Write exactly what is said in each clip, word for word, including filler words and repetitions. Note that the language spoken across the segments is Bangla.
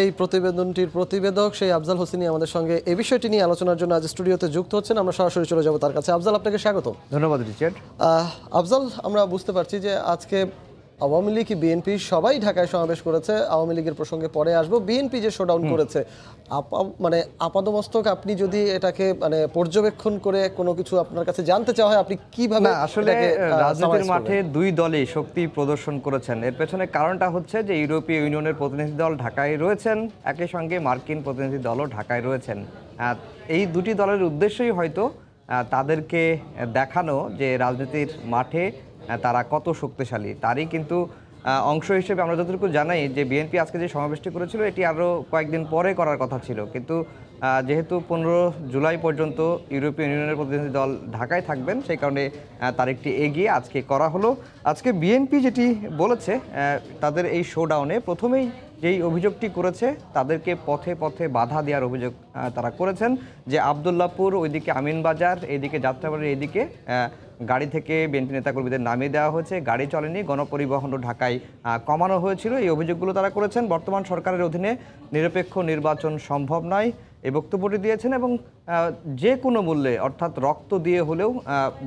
এই প্রতিবেদনটির প্রতিবেদক সেই আফজাল হোসেনি আমাদের সঙ্গে এই বিষয়টি নিয়ে আলোচনার জন্য আজ স্টুডিওতে যুক্ত হচ্ছেন। আমরা সরাসরি চলে যাব তার কাছে। আফজাল, আপনাকে স্বাগত। ধন্যবাদ রিচার্ড। আফজাল, আমরা বুঝতে পারছি যে আজকে আওয়ামী লীগ বিএনপি সবাই ঢাকায় সমাবেশ করেছে। আওয়ামী লীগের প্রসঙ্গে পরে আসবো। বিএনপি যে শোডাউন করেছে, মানে আপাদমস্তক আপনি যদি এটাকে মানে পর্যবেক্ষণ করে কোনো কিছু আপনার কাছে জানতে চাওয়া হয়, আপনি কিভাবে? আসলে রাজনীতির মাঠে দুই দলই শক্তি প্রদর্শন করেছেন। এর পেছনে কারণটা হচ্ছে যে ইউরোপীয় ইউনিয়নের প্রতিনিধি দল ঢাকায় রয়েছেন, একই সঙ্গে মার্কিন প্রতিনিধি দলও ঢাকায় রয়েছেন। এই দুটি দলের উদ্দেশ্যই হয়তো তাদেরকে দেখানো যে রাজনীতির মাঠে তারা কত শক্তিশালী। তারই কিন্তু অংশ হিসেবে আমরা যতটুকু জানাই যে বিএনপি আজকে যে সমাবেশটি করেছিল এটি আরও কয়েকদিন পরে করার কথা ছিল, কিন্তু যেহেতু পনেরো জুলাই পর্যন্ত ইউরোপীয় ইউনিয়নের প্রতিনিধি দল ঢাকায় থাকবেন, সেই কারণে তারিখটি এগিয়ে আজকে করা হলো। আজকে বিএনপি যেটি বলেছে তাদের এই শোডাউনে প্রথমেই যেই অভিযোগটি করেছে, তাদেরকে পথে পথে বাধা দেওয়ার অভিযোগ তারা করেছেন যে আবদুল্লাপুর, ওইদিকে আমিনবাজার, এইদিকে যাত্রাবাড়ির এইদিকে গাড়ি থেকে বিএনপি নেতাকর্মীদের নামিয়ে দেওয়া হয়েছে, গাড়ি চলেনি, গণপরিবহন ঢাকায় কমানো হয়েছিল। এই অভিযোগগুলো তারা করেছেন। বর্তমান সরকারের অধীনে নিরপেক্ষ নির্বাচন সম্ভব নয় এই বক্তব্যটি দিয়েছেন, এবং যে কোনো মূল্যে অর্থাৎ রক্ত দিয়ে হলেও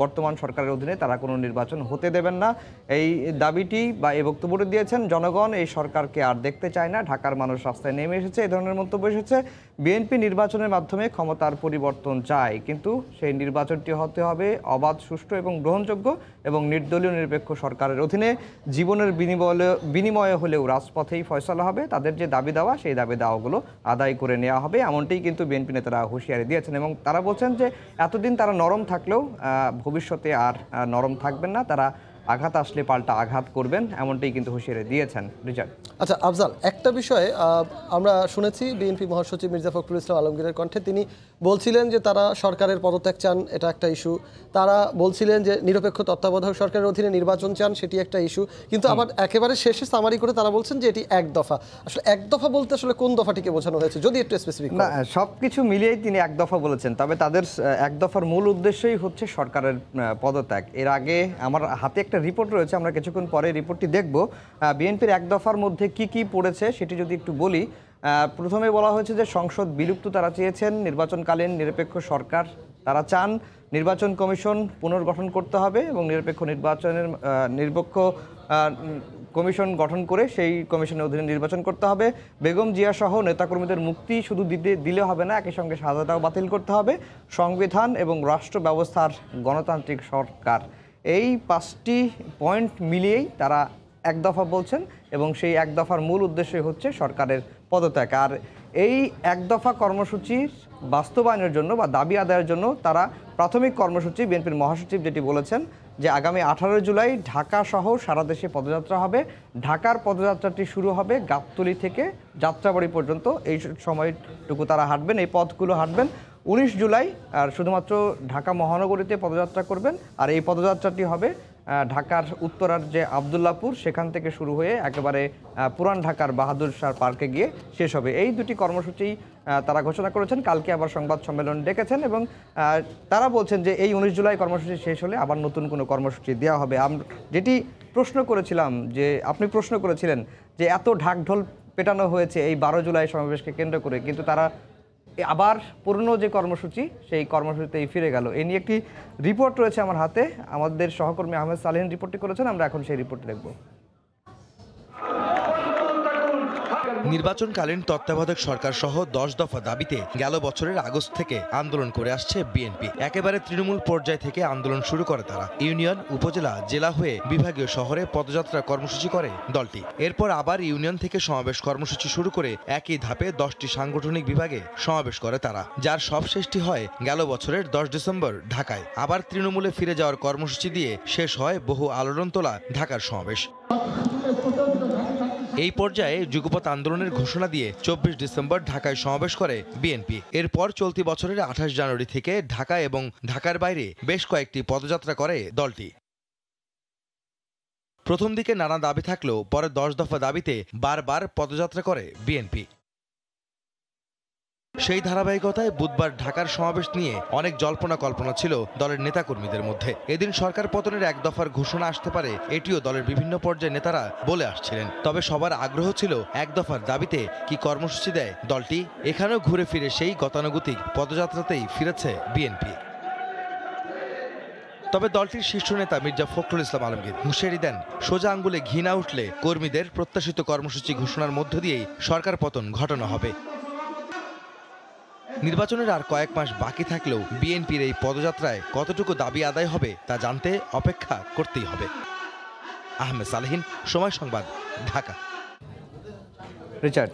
বর্তমান সরকারের অধীনে তারা কোনো নির্বাচন হতে দেবেন না এই দাবিটি বা এই বক্তব্যটি দিয়েছেন। জনগণ এই সরকারকে আর দেখতে চায় না, ঢাকার মানুষ রাস্তায় নেমে এসেছে, এই ধরনের মন্তব্য এসেছে। বিএনপি নির্বাচনের মাধ্যমে ক্ষমতার পরিবর্তন চায়, কিন্তু সেই নির্বাচনটি হতে হবে অবাধ, সুষ্ঠু এবং গ্রহণযোগ্য এবং নির্দলীয় নিরপেক্ষ সরকারের অধীনে। জীবনের বিনিময়ে বিনিময়ে হলেও রাজপথেই ফয়সলা হবে। তাদের যে দাবি দাওয়া, সেই দাবি দাওয়াগুলো আদায় করে নেওয়া হবে, এমনটি কিন্তু বিএনপি নেতারা হুঁশিয়ারি দিয়েছেন। এবং তারা বলছেন যে এতদিন তারা নরম থাকলেও ভবিষ্যতে আর নরম থাকবেন না, তারা আঘাত আসলে পাল্টা আঘাত করবেন, এমনটাই কিন্তু হুঁশিয়ারি দিয়েছেন রিচার্ড। আচ্ছা আফজাল, একটা বিষয়ে আমরা শুনেছি বিএনপি মহাসচিব মির্জা ফখরুল ইসলাম আলমগীরের কণ্ঠে তিনি বলছিলেন যে তারা সরকারের পদত্যাগ চান, এটা একটা ইস্যু। তারা বলছিলেন যে নিরপেক্ষ তত্ত্বাবধায়ক সরকারের অধীনে নির্বাচন চান, সেটি একটা ইস্যু। কিন্তু আবার একেবারে শেষে সামারি করে তারা বলছেন যে এটি এক দফা। আসলে এক দফা বলতে আসলে কোন দফাটিকে বোঝানো হয়েছে, যদি একটু স্পেসিফিক? না, সব কিছু মিলিয়েই তিনি এক দফা বলেছেন, তবে তাদের এক দফার মূল উদ্দেশ্যই হচ্ছে সরকারের পদত্যাগ। এর আগে আমার হাতে একটা রিপোর্ট রয়েছে, আমরা কিছুক্ষণ পরে রিপোর্টটি দেখব। বিএনপির এক দফার মধ্যে কি কি পড়েছে সেটি যদি একটু বলি। প্রথমে বলা হয়েছে যে সংসদ বিলুপ্ত তারা চেয়েছেন, নির্বাচনকালীন নিরপেক্ষ সরকার তারা চান, নির্বাচন কমিশন পুনর্গঠন করতে হবে এবং নিরপেক্ষ নির্বাচনের নিরপেক্ষ কমিশন গঠন করে সেই কমিশনের অধীনে নির্বাচন করতে হবে, বেগম জিয়াসহ নেতাকর্মীদের মুক্তি শুধু দিতে দিলে হবে না, একই সঙ্গে সাজাটাও বাতিল করতে হবে, সংবিধান এবং রাষ্ট্র ব্যবস্থার গণতান্ত্রিক সরকার। এই পাঁচটি পয়েন্ট মিলিয়েই তারা এক দফা বলছেন, এবং সেই এক দফার মূল উদ্দেশ্যই হচ্ছে সরকারের পদত্যাগ। আর এই এক দফা কর্মসূচির বাস্তবায়নের জন্য বা দাবি আদায়ের জন্য তারা প্রাথমিক কর্মসূচি, বিএনপির মহাসচিব যেটি বলেছেন যে আগামী আঠারো জুলাই ঢাকা সহ সারা দেশে পদযাত্রা হবে। ঢাকার পদযাত্রাটি শুরু হবে গাবতলী থেকে যাত্রাবাড়ি পর্যন্ত, এই সময়টুকু তারা হাঁটবেন, এই পথগুলো হাঁটবেন। উনিশ জুলাই আর শুধুমাত্র ঢাকা মহানগরীতে পদযাত্রা করবেন, আর এই পদযাত্রাটি হবে ঢাকার উত্তরার যে আবদুল্লাপুর, সেখান থেকে শুরু হয়ে একেবারে পুরান ঢাকার বাহাদুর শাহ পার্কে গিয়ে শেষ হবে। এই দুটি কর্মসূচি তারা ঘোষণা করেছেন। কালকে আবার সংবাদ সম্মেলন ডেকেছেন, এবং তারা বলছেন যে এই উনিশ জুলাই কর্মসূচি শেষ হলে আবার নতুন কোনো কর্মসূচি দেওয়া হবে। আমরা যেটি প্রশ্ন করেছিলাম, যে আপনি প্রশ্ন করেছিলেন যে এত ঢাকঢোল পেটানো হয়েছে এই বারো জুলাই সমাবেশকে কেন্দ্র করে, কিন্তু তারা আবার পুরনো যে কর্মসূচি সেই কর্মসূচিতেই ফিরে গেল। এ নিয়ে একটি রিপোর্ট রয়েছে আমার হাতে, আমাদের সহকর্মী আহমেদ সালেহিন রিপোর্টটি করেছেন, আমরা এখন সেই রিপোর্টটি দেখব। নির্বাচনকালীন তত্ত্বাবধায়ক সরকার সহ দশ দফা দাবিতে গেল বছরের আগস্ট থেকে আন্দোলন করে আসছে বিএনপি। একেবারে তৃণমূল পর্যায় থেকে আন্দোলন শুরু করে তারা। ইউনিয়ন, উপজেলা, জেলা হয়ে বিভাগীয় শহরে পদযাত্রা কর্মসূচি করে দলটি। এরপর আবার ইউনিয়ন থেকে সমাবেশ কর্মসূচি শুরু করে একই ধাপে দশটি সাংগঠনিক বিভাগে সমাবেশ করে তারা, যার সবশেষটি হয় গেল বছরের দশ ডিসেম্বর ঢাকায়। আবার তৃণমূলে ফিরে যাওয়ার কর্মসূচি দিয়ে শেষ হয় বহু আলোড়ন তোলা ঢাকার সমাবেশ। এই পর্যায়ে যুগপৎ আন্দোলনের ঘোষণা দিয়ে চব্বিশ ডিসেম্বর ঢাকায় সমাবেশ করে বিএনপি। এরপর চলতি বছরের আঠাশ জানুয়ারি থেকে ঢাকা এবং ঢাকার বাইরে বেশ কয়েকটি পদযাত্রা করে দলটি। প্রথম দিকে নানা দাবি থাকলেও পরে দশ দফা দাবিতে বারবার পদযাত্রা করে বিএনপি। সেই ধারাবাহিকতায় বুধবার ঢাকার সমাবেশ নিয়ে অনেক জল্পনা কল্পনা ছিল দলের নেতাকর্মীদের মধ্যে। এদিন সরকার পতনের এক দফার ঘোষণা আসতে পারে, এটিও দলের বিভিন্ন পর্যায়ে নেতারা বলে আসছিলেন। তবে সবার আগ্রহ ছিল এক দফার দাবিতে কি কর্মসূচি দেয় দলটি। এখানেও ঘুরে ফিরে সেই গতানুগতিক পদযাত্রাতেই ফিরেছে বিএনপি। তবে দলটির শীর্ষ নেতা মির্জা ফখরুল ইসলাম আলমগীর হুঁশিয়ারি দেন, সোজা আঙ্গুলে ঘি না উঠলে কর্মীদের প্রত্যাশিত কর্মসূচি ঘোষণার মধ্য দিয়েই সরকার পতন ঘটানো হবে। নির্বাচনের আর কয়েক মাস বাকি থাকলেও বিএনপির এই পদযাত্রায় কতটুকু দাবি আদায় হবে তা জানতে অপেক্ষা করতেই হবে। আহমেদ সালেহীন, সময় সংবাদ, ঢাকা। রিচার্ড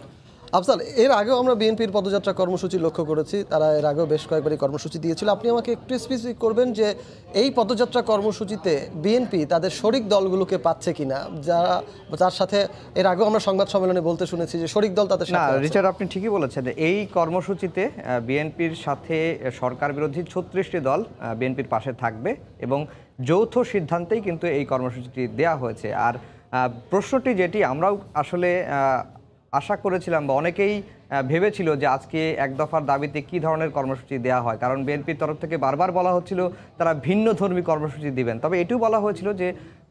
আফজাল, এর আগেও আমরা বিএনপির পদযাত্রা কর্মসূচি লক্ষ্য করেছি, তারা এর আগেও বেশ কয়েকবারই কর্মসূচি দিয়েছিল। আপনি আমাকে একটু স্পেসিফিক করবেন যে এই পদযাত্রা কর্মসূচিতে বিএনপি তাদের শরিক দলগুলোকে পাচ্ছে কিনা, যারা যার সাথে এর আগেও আমরা সংবাদ সম্মেলনে বলতে শুনেছি যে শরিক দল তাদের সাথে। না রিচার্ড, আপনি ঠিকই বলেছেন, এই কর্মসূচিতে বিএনপির সাথে সরকার বিরোধী ছত্রিশটি দল বিএনপির পাশে থাকবে এবং যৌথ সিদ্ধান্তেই কিন্তু এই কর্মসূচিটি দেওয়া হয়েছে। আর প্রশ্নটি যেটি আমরাও আসলে আশা করেছিলাম বা অনেকেই ভেবেছিল যে আজকে এক দফার দাবিতে কি ধরনের কর্মসূচি দেওয়া হয়, কারণ বিএনপির তরফ থেকে বারবার বলা হচ্ছিল তারা ভিন্ন ধর্মী কর্মসূচি দিবেন। তবে এটিও বলা হয়েছিল যে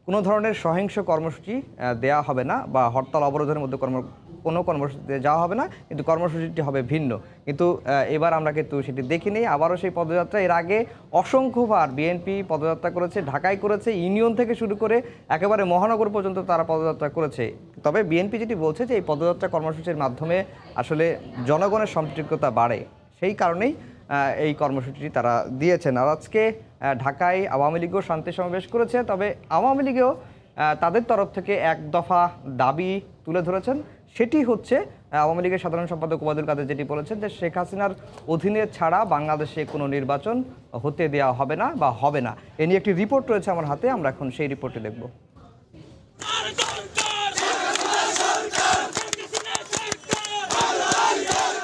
কোনো ধরনের সহিংস কর্মসূচি দেওয়া হবে না বা হরতাল অবরোধের মধ্যে কর্ম কোনো কর্মসূচিতে যাওয়া হবে না, কিন্তু কর্মসূচিটি হবে ভিন্ন। কিন্তু এবার আমরা কিন্তু সেটি দেখিনি। আবারও সেই পদযাত্রা, এর আগে অসংখ্যবার বিএনপি পদযাত্রা করেছে, ঢাকায় করেছে, ইউনিয়ন থেকে শুরু করে একেবারে মহানগর পর্যন্ত তারা পদযাত্রা করেছে। তবে বিএনপি যেটি বলছে যে এই পদযাত্রা কর্মসূচির মাধ্যমে আসলে জনগণের সম্পৃক্ততা বাড়ে, সেই কারণেই এই কর্মসূচিটি তারা দিয়েছেন। আর আজকে ঢাকায় আওয়ামী লীগও শান্তি সমাবেশ করেছে, তবে আওয়ামী লীগেও তাদের তরফ থেকে এক দফা দাবি তুলে ধরেছেন। সেটি হচ্ছে আওয়ামী লীগের সাধারণ সম্পাদক ওবায়দুল কাদের যেটি বলেছেন যে শেখ হাসিনার অধীনে ছাড়া বাংলাদেশে কোনো নির্বাচন হতে দেওয়া হবে না বা হবে না। এ নিয়ে একটি রিপোর্ট রয়েছে আমার হাতে, আমরা এখন সেই রিপোর্টটি দেখব।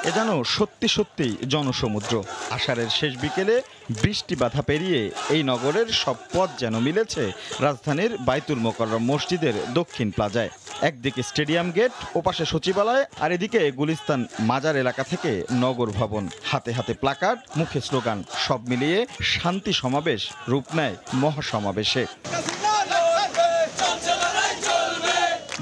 এ যেন সত্যি সত্যি জনসমুদ্র। আষাঢ়ের শেষ বিকেলে বৃষ্টি বাধা পেরিয়ে এই নগরের সব পথ যেন মিলেছে রাজধানীর বাইতুল মোকাররম মসজিদের দক্ষিণ প্লাজায়। একদিকে স্টেডিয়াম গেট, ওপাশে সচিবালয়, আর এদিকে গুলিস্তান মাজার এলাকা থেকে নগর ভবন। হাতে হাতে প্ল্যাকার্ড, মুখে স্লোগান, সব মিলিয়ে শান্তি সমাবেশ রূপ নেয় মহাসমাবেশে।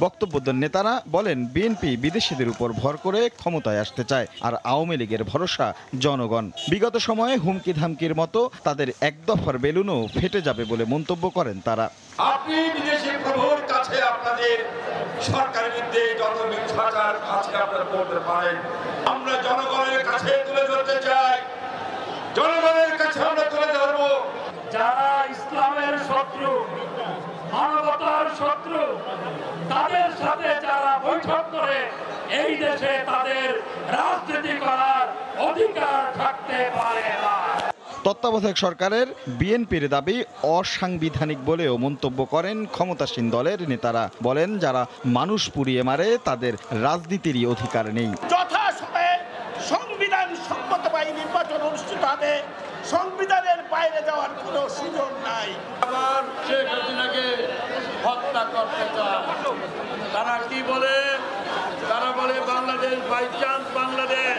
বক্তব্য দেন নেতারা, বলেন বিএনপি বিদেশিদের উপর ভর করে ক্ষমতায় আসতে চায়, আর আওয়ামী লীগের ভরসা জনগণ। বিগত সময়ে হুমকি ধামকির মতো তাদের এক দফার বেলুনও ফেটে যাবে বলে মন্তব্য করেন তারা। আপনি বিদেশি প্রভুর কাছে আপনাদের সরকারের বিরুদ্ধে যত মিথ্যাচার আছে আপনারা বলতে পারেন, আমরা জনগণের কাছে তুলে ধরতে চাই, জনগণের কাছে আমরা তুলে ধরব। যারা ইসলামের শত্রু, মানবতার শত্রু, তাদের সাথে যারা বৈঠক করে এই দেশে তাদের রাজনীতি করার অধিকার থাকতে পারে না। তত্ত্বাবধায়ক সরকারের বিএনপির দাবি অসাংবিধানিক বলেও মন্তব্য করেন ক্ষমতাসীন দলের নেতারা। বলেন যারা মানুষ পুড়িয়ে মারে তাদের রাজনীতিরই অধিকার নেই। যথাসময়ে সংবিধান সম্মতভাবে নির্বাচন অনুষ্ঠিত হবে, সংবিধানের বাইরে যাওয়ার কোনো সুযোগ নাই। আবার শেখ হাসিনাকে হত্যা করতে চায়, তারা কি বলে? তারা বলে বাংলাদেশ বাই চান্স বাংলাদেশ।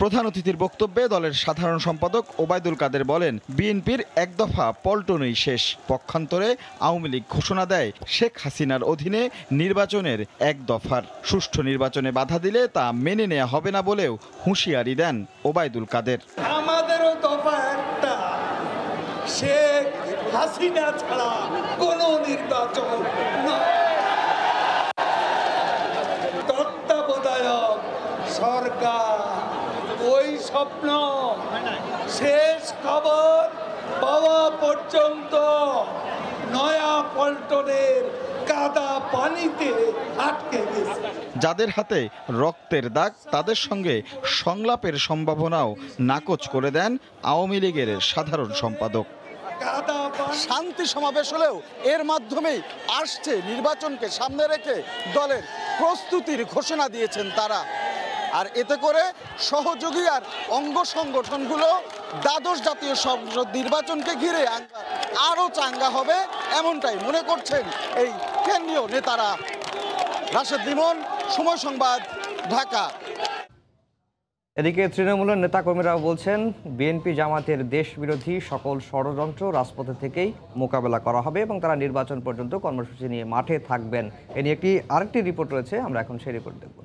প্রধান অতিথির বক্তব্যে দলের সাধারণ সম্পাদক ওবায়দুল কাদের বলেন বিএনপির এক দফা পল্টনই শেষ। পক্ষান্তরে আওয়ামী লীগ ঘোষণা দেয় শেখ হাসিনার অধীনে নির্বাচনের এক দফার। সুষ্ঠু নির্বাচনে বাধা দিলে তা মেনে নেওয়া হবে না বলেও হুঁশিয়ারি দেন ওবায়দুল কাদের। আমাদেরও দফা একটা, শেখ হাসিনা ছাড়া কোনো নির্বাচন না। সরকার ওই স্বপ্ন শেষ খবর পাওয়া পর্যন্ত নয়া পল্টনের কাদা পানিতে আটকে গেছে। যাদের হাতে রক্তের দাগ তাদের সঙ্গে সংলাপের সম্ভাবনাও নাকচ করে দেন আওয়ামী লীগের সাধারণ সম্পাদক। শান্তি সমাবেশ হলেও এর মাধ্যমেই আসছে নির্বাচনকে সামনে রেখে দলের প্রস্তুতির ঘোষণা দিয়েছেন তারা। আর এতে করে সহযোগী আর অঙ্গ সংগঠনগুলো দ্বাদশ জাতীয় সংসদ নির্বাচনকে ঘিরে আরও চাঙ্গা হবে, এমনটাই মনে করছেন এই কেন্দ্রীয় নেতারা। রাশেদ লিমন, সময় সংবাদ, ঢাকা। এদিকে তৃণমূলের নেতাকর্মীরা বলছেন, বিএনপি জামাতের দেশবিরোধী সকল ষড়যন্ত্র রাজপথে থেকেই মোকাবেলা করা হবে এবং তারা নির্বাচন পর্যন্ত কর্মসূচি নিয়ে মাঠে থাকবেন। এ নিয়ে একটি আরেকটি রিপোর্ট রয়েছে, আমরা এখন সেই রিপোর্ট দেখব।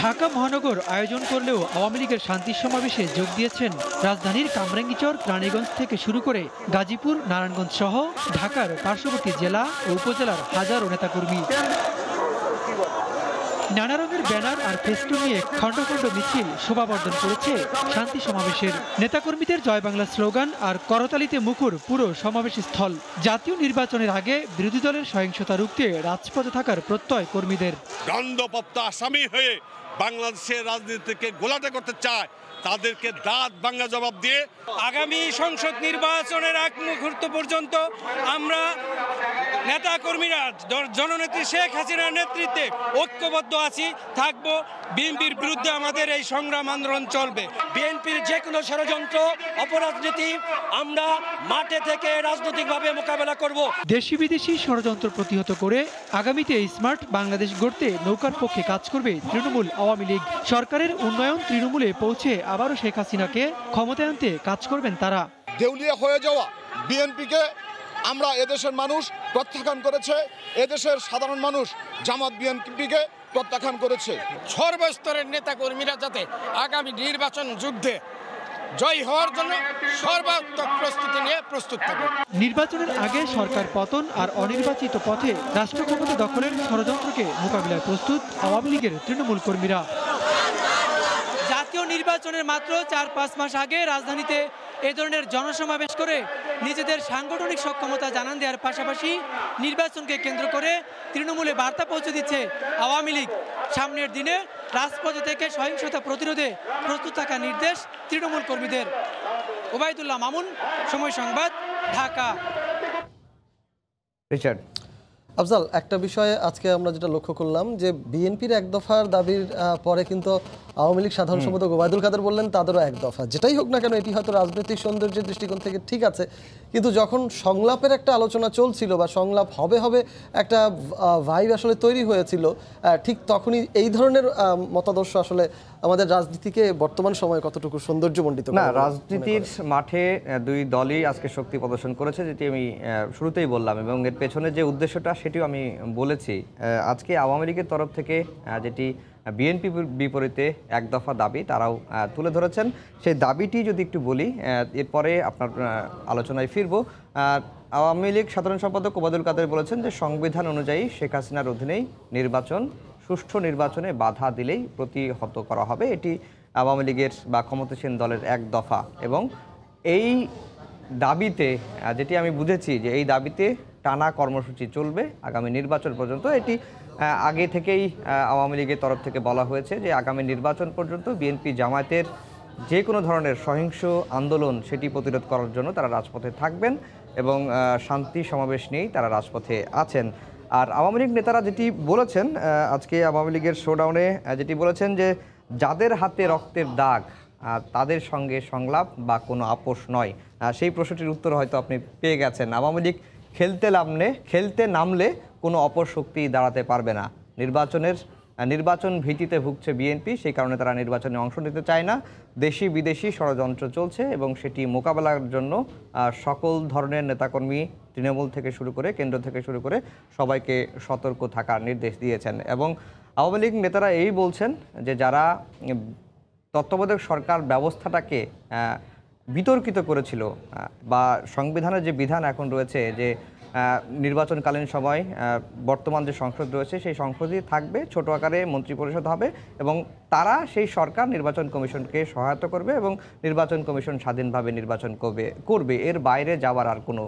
ঢাকা মহানগর আয়োজন করলেও আওয়ামী লীগের শান্তি সমাবেশে যোগ দিয়েছেন রাজধানীর কামরাঙ্গীচর, রানীগঞ্জ থেকে শুরু করে গাজীপুর, নারায়ণগঞ্জ সহ ঢাকার পার্শ্ববর্তী জেলা ও উপজেলার হাজারো নেতাকর্মী। নানা রঙের ব্যানার আর ফেস্টুন নিয়ে খণ্ড খণ্ড মিছিল শোভাবর্ধন করেছে শান্তি সমাবেশের। নেতাকর্মীদের জয় বাংলা স্লোগান আর করতালিতে মুখর পুরো সমাবেশ স্থল। জাতীয় নির্বাচনের আগে বিরোধী দলের সহিংসতা রুখতে রাজপথে থাকার প্রত্যয় কর্মীদের। দণ্ডপ্রাপ্ত আসামি হয়ে বাংলাদেশের রাজনীতিকে ঘোলাটে করতে চায় তাদেরকে দাঁত ভাঙা জবাব দিয়ে আগামী সংসদ নির্বাচনের এক মুহূর্ত পর্যন্ত আমরা নেতাকর্মীরা জননেত্রী শেখ হাসিনার নেতৃত্বে ঐক্যবদ্ধ আছি, থাকবো। বিএনপির বিরুদ্ধে আমাদের এই সংগ্রাম আন্দোলন চলবে। বিএনপির যে কোনো ষড়যন্ত্র, অপরাজনীতি আমরা মাঠে থেকে রাজনৈতিকভাবে মোকাবেলা করব। দেশি বিদেশি ষড়যন্ত্র প্রতিহত করে আগামীতে স্মার্ট বাংলাদেশ গড়তে নৌকার পক্ষে কাজ করবে তৃণমূল আওয়ামী লীগ। সরকারের উন্নয়ন তৃণমূলে পৌঁছে আবারও শেখ হাসিনাকে ক্ষমতায় আনতে কাজ করবেন তারা। দেউলিয়া হয়ে যাওয়া বিএনপিকে আমরা এদেশের মানুষ প্রত্যাখ্যান করেছে, এদেশের সাধারণ মানুষ জামাত বিএনপিকে প্রত্যাখ্যান করেছে। সর্বস্তরের নেতাকর্মীরা যাতে আগামী নির্বাচন যুদ্ধে জয় হওয়ার জন্য সর্বাত্মক প্রস্তুতি নিয়ে প্রস্তুত থাকবে। নির্বাচনের আগে সরকার পতন আর অনির্বাচিত পথে রাষ্ট্র ক্ষমতা দখলের ষড়যন্ত্রকে মোকাবিলায় প্রস্তুত আওয়ামী লীগের তৃণমূল কর্মীরা। জাতীয় নির্বাচনের মাত্র চার পাঁচ মাস আগে রাজধানীতে এ ধরনের জনসমাবেশ করে নিজেদের সাংগঠনিক সক্ষমতা জানান দেওয়ার পাশাপাশি নির্বাচনকে কেন্দ্র করে তৃণমূলে বার্তা পৌঁছে দিচ্ছে আওয়ামী লীগ। সামনের দিনে রাজপথে থেকে সহিংসতা প্রতিরোধে প্রস্তুত থাকার নির্দেশ তৃণমূল কর্মীদের। ওবায়দুল্লাহ মামুন, সময় সংবাদ, ঢাকা। রিচার্ড আফজাল, একটা বিষয়ে আজকে আমরা যেটা লক্ষ্য করলাম যে বিএনপির এক দফার দাবির পরে কিন্তু আওয়ামী লীগ সাধারণ সম্পাদক ওবায়দুল কাদের বললেন তাদেরও এক দফা। যেটাই হোক না কেন, এটি হয়তো রাজনৈতিক সৌন্দর্যের দৃষ্টিকোণ থেকে ঠিক আছে, কিন্তু যখন সংলাপের একটা আলোচনা চলছিল বা সংলাপ হবে হবে একটা ভাইব আসলে তৈরি হয়েছিল, ঠিক তখনই এই ধরনের মতাদর্শ আসলে আমাদের রাজনীতিকে বর্তমান সময়ে কতটুকু সৌন্দর্যমণ্ডিত না। রাজনীতির মাঠে দুই দলই আজকে শক্তি প্রদর্শন করেছে, যেটি আমি শুরুতেই বললাম, এবং এর পেছনে যে উদ্দেশ্যটা সেটিও আমি বলেছি। আজকে আওয়ামী লীগের তরফ থেকে যেটি বিএনপি বিপরীতে এক দফা দাবি তারাও তুলে ধরেছেন, সেই দাবিটি যদি একটু বলি, এরপরে আপনার আলোচনায় ফিরব। আওয়ামী লীগ সাধারণ সম্পাদক ওবায়দুল কাদের বলেছেন যে সংবিধান অনুযায়ী শেখ হাসিনার অধীনেই নির্বাচন, সুষ্ঠু নির্বাচনে বাধা দিলেই প্রতিহত করা হবে। এটি আওয়ামী লীগের বা ক্ষমতাসীন দলের এক দফা, এবং এই দাবিতে যেটি আমি বুঝেছি যে এই দাবিতে টানা কর্মসূচি চলবে আগামী নির্বাচন পর্যন্ত। এটি আগে থেকেই আওয়ামী লীগের তরফ থেকে বলা হয়েছে যে আগামী নির্বাচন পর্যন্ত বিএনপি জামায়াতের যে কোনো ধরনের সহিংস আন্দোলন সেটি প্রতিরোধ করার জন্য তারা রাজপথে থাকবেন এবং শান্তি সমাবেশ নিয়েই তারা রাজপথে আছেন। আর আওয়ামী লীগ নেতারা যেটি বলেছেন আজকে আওয়ামী লীগের শোডাউনে, যেটি বলেছেন যে যাদের হাতে রক্তের দাগ তাদের সঙ্গে সংলাপ বা কোনো আপোষ নয়। সেই প্রশ্নটির উত্তর হয়তো আপনি পেয়ে গেছেন। আওয়ামী লীগ খেলতে নামলে খেলতে নামলে কোনো অপশক্তি দাঁড়াতে পারবে না। নির্বাচনের নির্বাচন ভীতিতে ভুগছে বিএনপি, সেই কারণে তারা নির্বাচনে অংশ নিতে চায় না। দেশি বিদেশি ষড়যন্ত্র চলছে এবং সেটি মোকাবেলার জন্য সকল ধরনের নেতাকর্মী তৃণমূল থেকে শুরু করে কেন্দ্র থেকে শুরু করে সবাইকে সতর্ক থাকার নির্দেশ দিয়েছেন। এবং আওয়ামী লীগ নেতারা এই বলছেন যে যারা তত্ত্বাবধায়ক সরকার ব্যবস্থাটাকে বিতর্কিত করেছিল বা সংবিধানের যে বিধান এখন রয়েছে যে নির্বাচনকালীন সময় বর্তমান যে সংসদ রয়েছে সেই সংসদই থাকবে, ছোট আকারে মন্ত্রিপরিষদ হবে এবং তারা সেই সরকার নির্বাচন কমিশনকে সহায়তা করবে এবং নির্বাচন কমিশন স্বাধীনভাবে নির্বাচন করবে করবে এর বাইরে যাওয়ার আর কোনো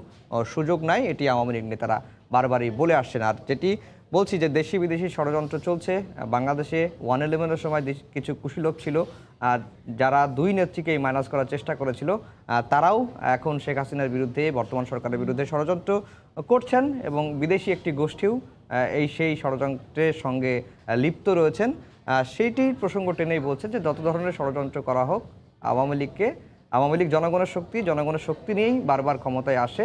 সুযোগ নাই। এটি আওয়ামী লীগ নেতারা বারবারই বলে আসছেন। আর যেটি বলছি যে দেশি বিদেশি ষড়যন্ত্র চলছে। বাংলাদেশে ওয়ান ইলেভেনের সময় কিছু কুশীলব ছিল যারা দুই নেত্রীকেই মাইনাস করার চেষ্টা করেছিল, তারাও এখন শেখ হাসিনার বিরুদ্ধে, বর্তমান সরকারের বিরুদ্ধে ষড়যন্ত্র করছেন এবং বিদেশি একটি গোষ্ঠীও এই সেই ষড়যন্ত্রের সঙ্গে লিপ্ত রয়েছেন। সেইটির প্রসঙ্গ টেনেই বলছেন যে যত ধরনের ষড়যন্ত্র করা হোক আওয়ামী লীগকে, আওয়ামী লীগ জনগণের শক্তি, জনগণের শক্তি নিয়েই বারবার ক্ষমতায় আসে।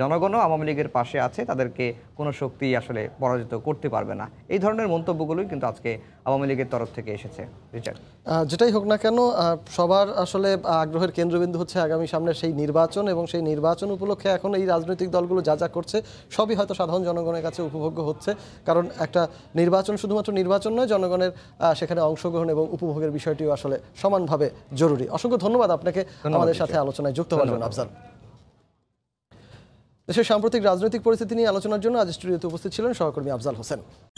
জনগণও আওয়ামী লীগের পাশে আছে, তাদেরকে কোনো শক্তি আসলে পরাজিত করতে পারবে না, এই ধরনের মন্তব্যগুলোই কিন্তু আজকে আওয়ামী লীগের তরফ থেকে এসেছে। রিচার্ড, যেটাই হোক না কেন সবার আসলে আগ্রহের কেন্দ্রবিন্দু হচ্ছে আগামী সামনে সেই নির্বাচন, এবং সেই নির্বাচন উপলক্ষে এখন এই রাজনৈতিক দলগুলো যা যা করছে সবই হয়তো সাধারণ জনগণের কাছে উপভোগ্য হচ্ছে, কারণ একটা নির্বাচন শুধুমাত্র নির্বাচন নয়, জনগণের সেখানে অংশগ্রহণ এবং উপভোগের বিষয়টিও আসলে সমানভাবে জরুরি। অসংখ্য ধন্যবাদ আপনাকে আমাদের সাথে আলোচনায় যুক্ত হওয়ার জন্য। আফজাল, দেশের সাম্প্রতিক রাজনৈতিক পরিস্থিতি নিয়ে আলোচনার জন্য আজ স্টুডিওতে উপস্থিত ছিলেন সহকর্মী আফজাল হোসেন।